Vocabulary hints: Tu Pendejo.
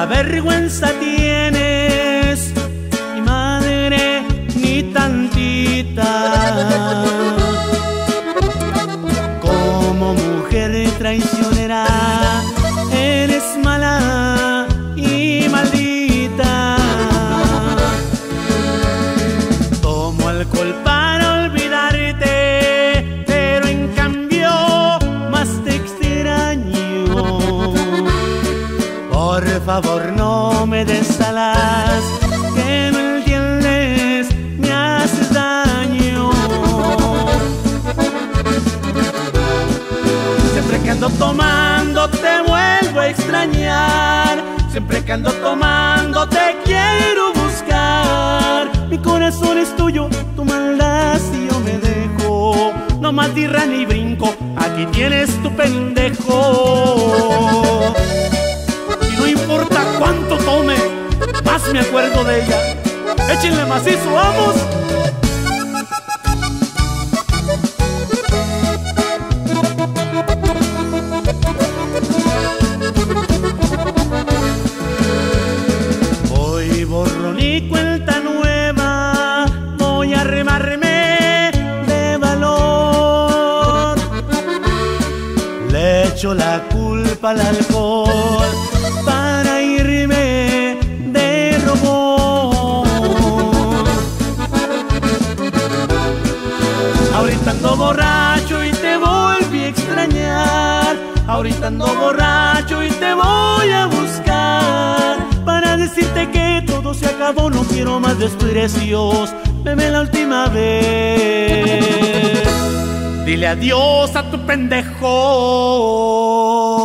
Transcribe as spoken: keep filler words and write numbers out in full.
tanta vergüenza tienes, mi madre, ni tantita. Como mujer traicionera, eres mala y maldita. Tomo alcohol para olvidarte, pero en cambio más te extraño. Por favor, no me des alas, que no entiendes, me haces daño. Siempre que ando tomando te vuelvo a extrañar, siempre que ando tomando te quiero buscar. Mi corazón es tuyo, tu maldad si yo me dejo, no más dirra ni brinco, aquí tienes tu pendejo. Cuánto tome, más me acuerdo de ella. Échenle macizo, vamos. Hoy borrón y cuenta nueva, voy a remarme de valor. Le echo la culpa al alcohol para irme de robot. Ahorita ando borracho y te volví a extrañar, ahorita ando borracho y te voy a buscar, para decirte que todo se acabó, no quiero más desprecios, veme la última vez, dile adiós a tu pendejo.